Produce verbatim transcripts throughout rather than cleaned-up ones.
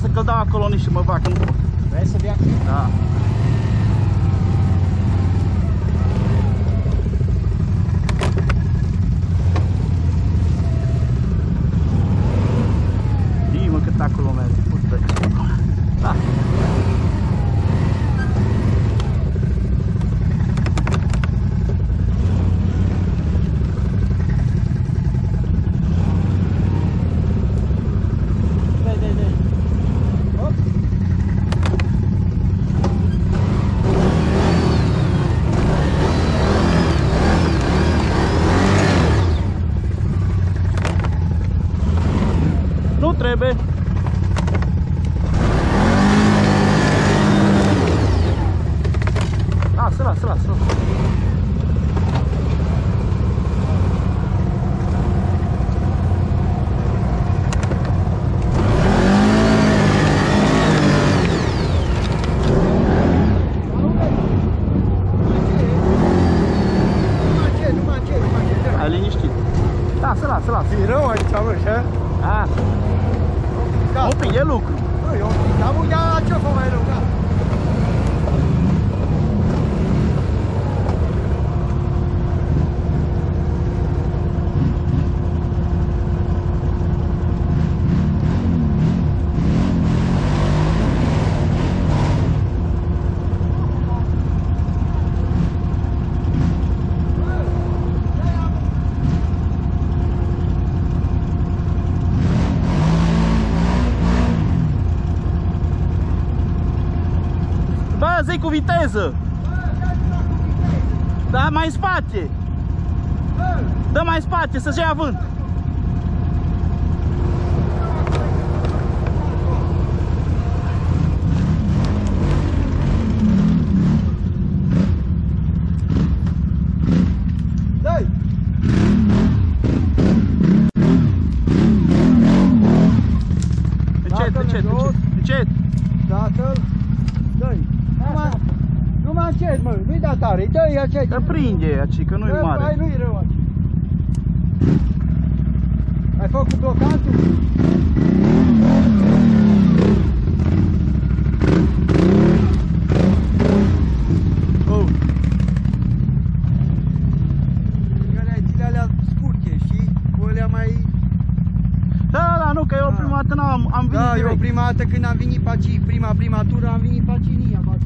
lasă că-l dau acolo niște mă bag în bord. Vrei să vii acolo? Da. Dii mă cât acolo merge, pute. Da. Trebuie. Lasă, lasă, lasă. Ai liniștit. Lasă, lasă, lasă. E rău aici, mă, așa? A. O pic de lucru. Păi, o pic, dar uita ce-o fă mai rău, da? Zi cu viteză! Da, mai în spate! Dă mai în spate, să-și ia vânt! Încet, încet, încet! Dată-l! Dă-i! Nu mă încerci, mă, nu-i da tare, îi dă-i aceea. Dar prinde aceea, că nu-i mare. Hai, nu-i rău aceea. Ai făcut blocantul? Oh. Că le-ai zile alea scurte, știi? Cu alea mai... Da, da, nu, că eu prima dată n-am am venit. Da, eu prima dată când am venit pe aici, prima, prima tură, am venit pe aici, nia, pe aici.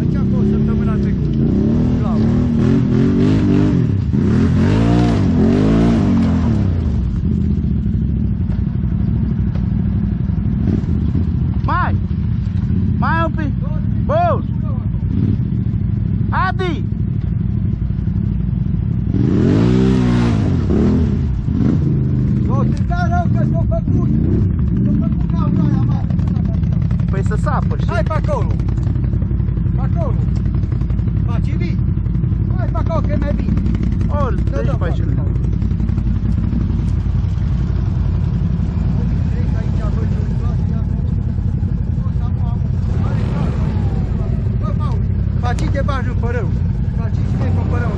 Aici a fost săptămâna trecută. Bravo. Mai! Mai un pic! Bun! Adi! O să-ți dea rău că s-o făcut! S-o făcut ca una aia mare! Păi să sapă, știi? Hai pe acolo! Pe acolo! Faci vii! Hai pe acolo că e mai bine! Ori, dă-i și pe aici! Faci de bani pe rău! Faci și de bani pe rău!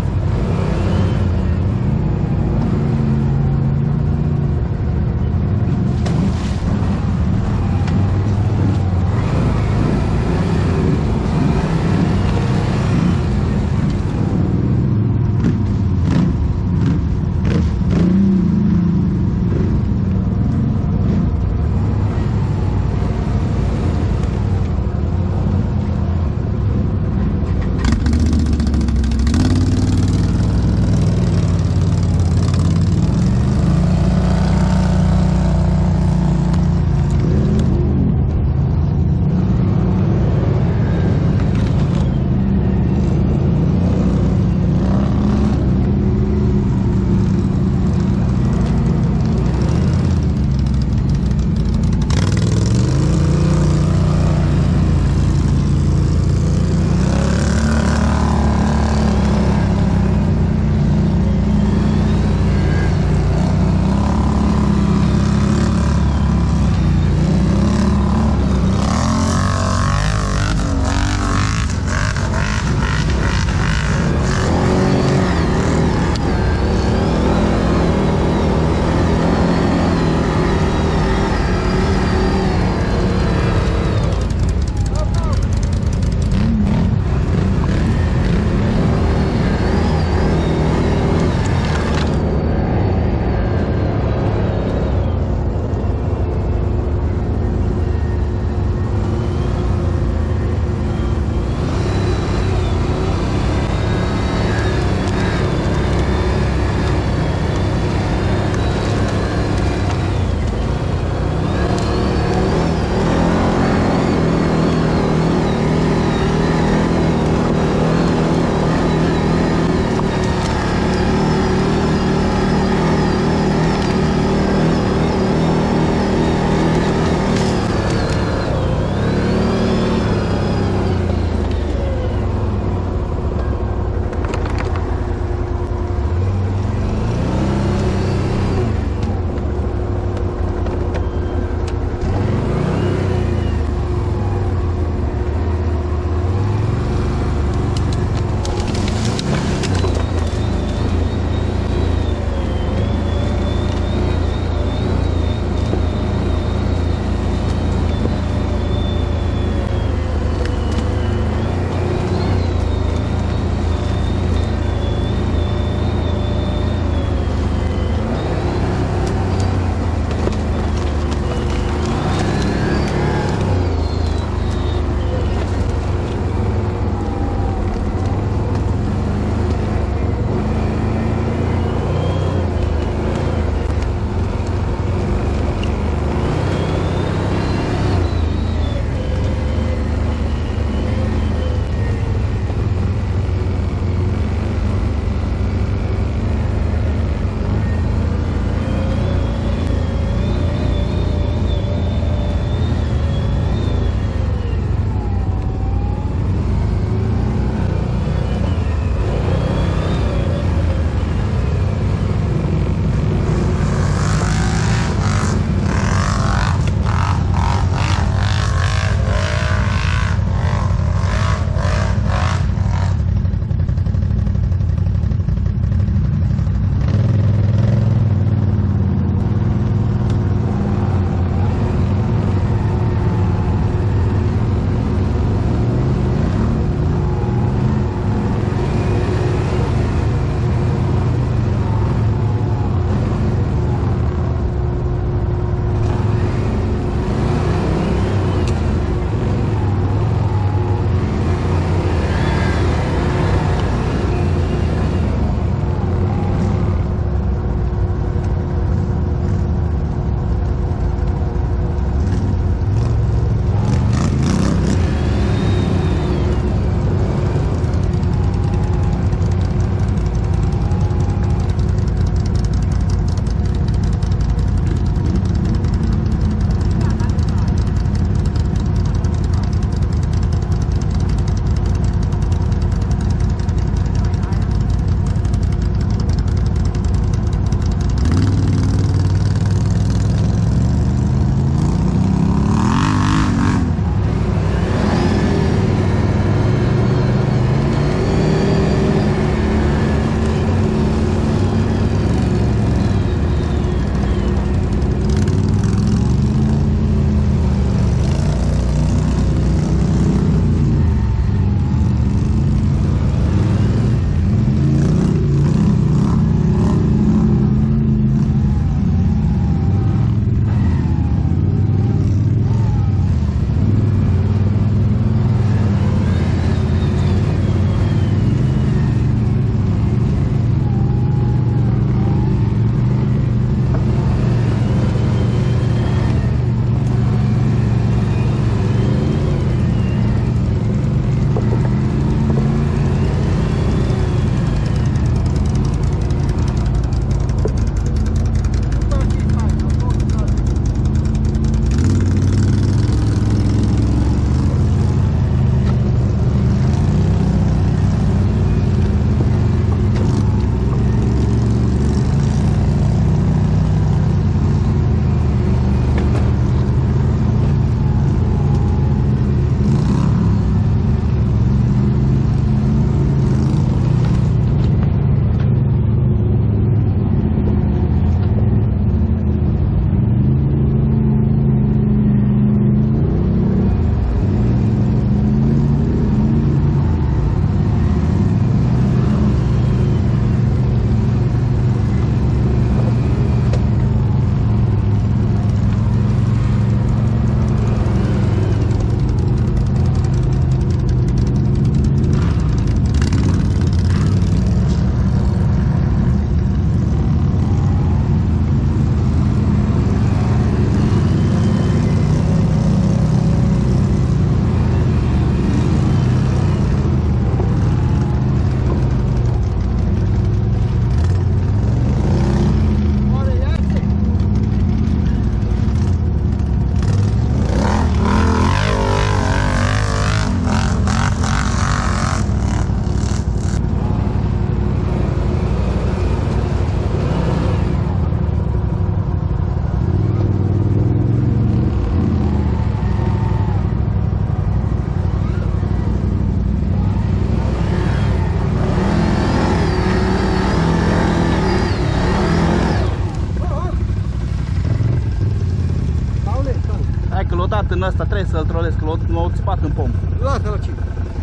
sunt în asta, trebuie să-l trolesc, l-au țipat în pom. Lasă-l aici.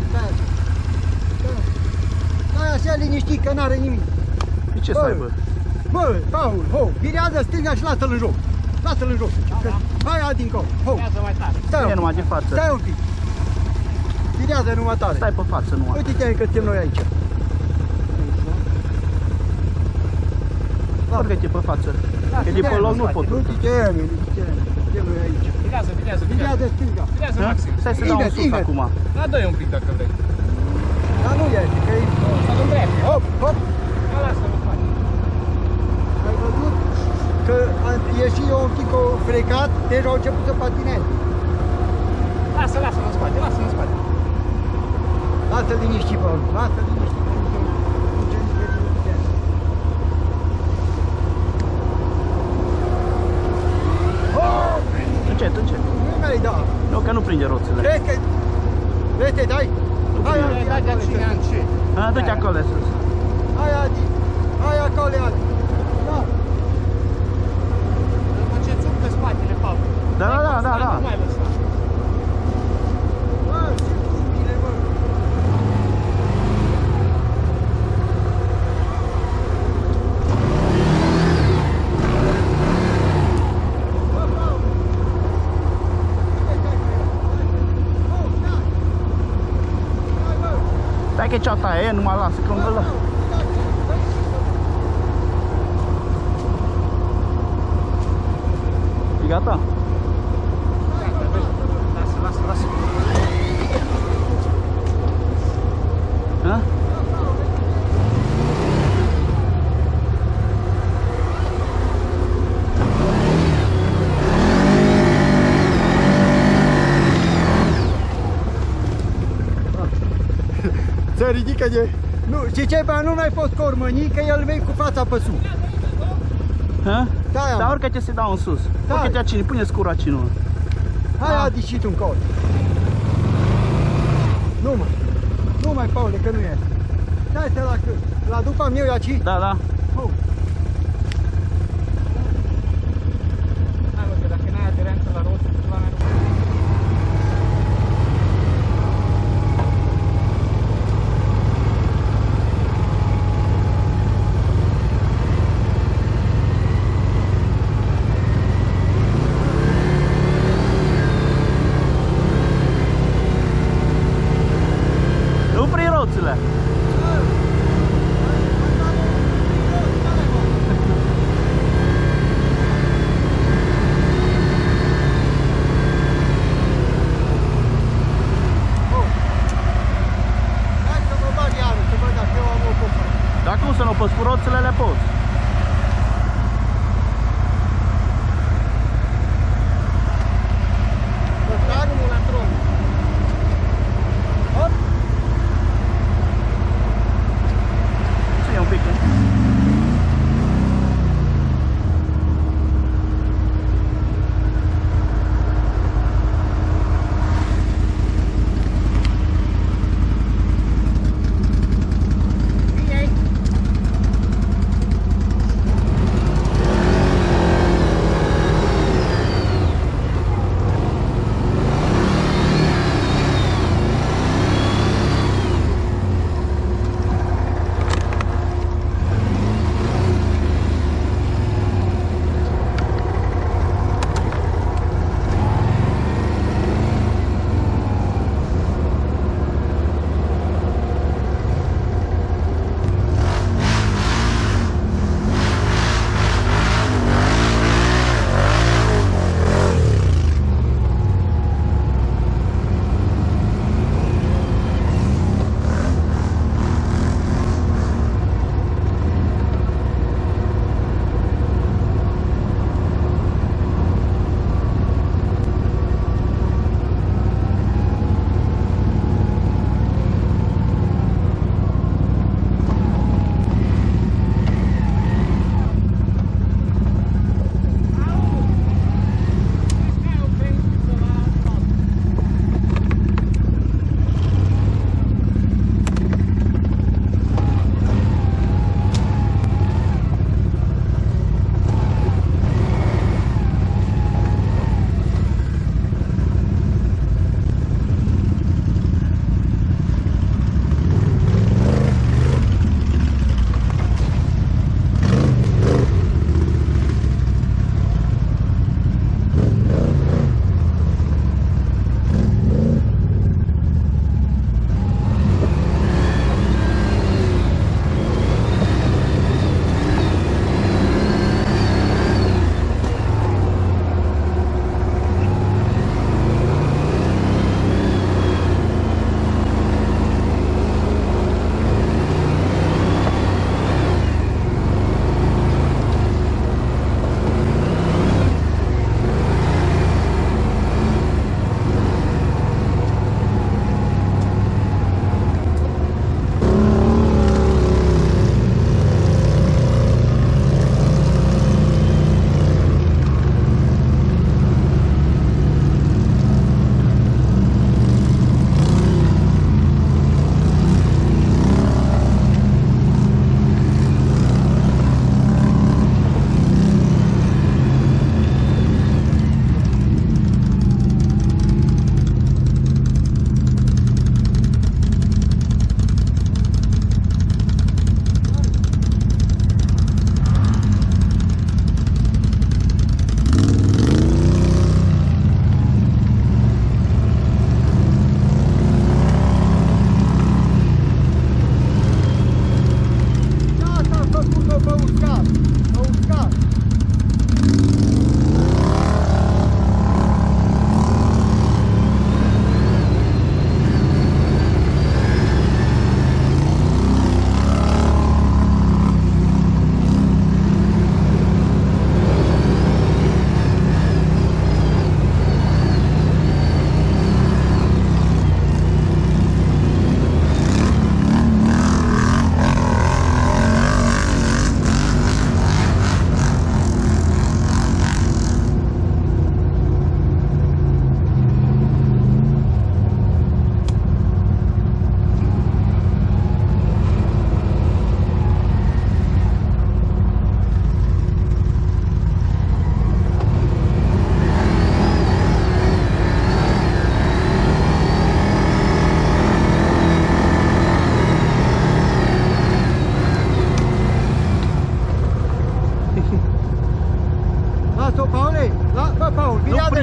Stai așa. Stai așa liniștit, că n-are nimic. De ce să aibă? Bă, Paul, ho, virează stânga și lasă-l în joc. Lasă-l în joc. Hai, hai din cap. Ho. Virează mai tare. Stai numai de față. Stai un pic. Virează numai tare. Stai pe față numai. Uite-te că suntem noi aici. Urcă-te pe față, că de pe loc nu pot. Nu știu, nu știu, nu e aici. Virează, virează, virează stânga. Virează maxim. Stai să dau un sus acum. Da, dă-i un pic dacă vrei. Da, nu e aici, că e... Să-l îndrept. Hop, hop. Da, lasă-l faci. Ai văzut că am ieșit eu un pic frecat, deja au început să patineze. Lasă, lasă-l în spate, lasă-l în spate. Lasă-l liniștit, Paul, lasă-l liniștit. Încet, încet. Nu mai da. Nu, că nu prinde roțile. Vrei că... Vrei te dai? Hai, hai, hai, hai. Du-te acolo sus. Hai, Adi. Hai, acolo, Adi. Da. După ce țup pe spatele, Paul. Da, da, da, da. Nu mai lăsa. Bă, ce bine, bă. Stai că ceata aia, nu mă lasă, că îmi lăsă. E gata? Lasă, lasă, lasă. Ha? Se ridică de... Nu, și ce bă, nu n-ai fost cormănii, că el vei cu fața pe sus. Ha? Dar urcă-te să-i dau în sus. Urcă-te acine, pune scura acine. Hai, Adi, și tu-mi caut. Nu, mă. Nu mai, Paule, că nu e. Stai să la duc am eu aici. Da, da. Hai, mă, că dacă n-ai aderență la rost, la mea nu mai...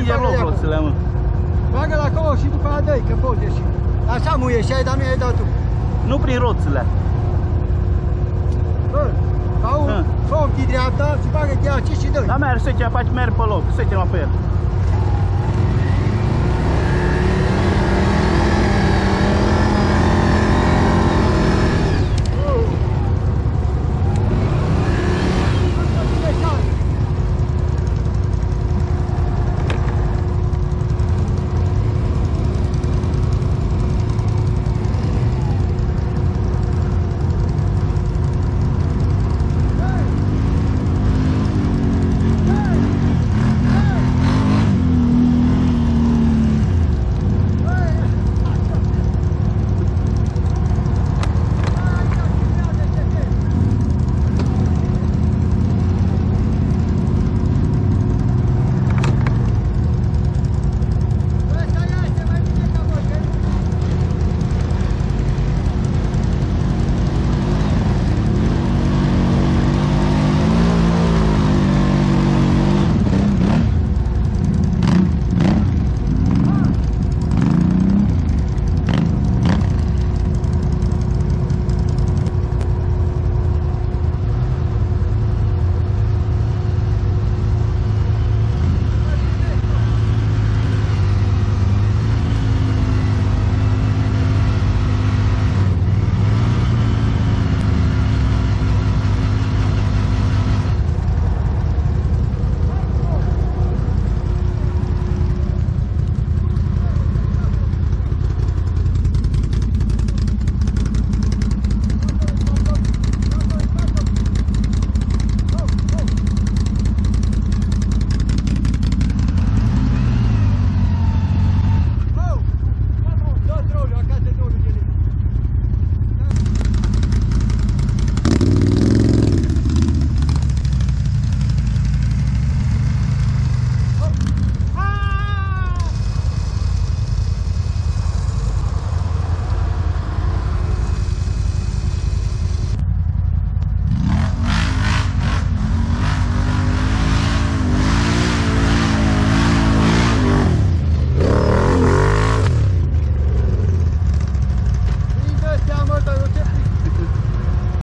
prins roțile, mă. Bagă-l acolo și după aia dă-i, că poți ieși. Așa mu ieșeai, dar nu i-ai dat tu. Nu prin roțile. Bă, sau, sau, de dreapta, și bagă-i de aici și dă-i. Dar merg, secea, faci merg pe loc, secea la pe el.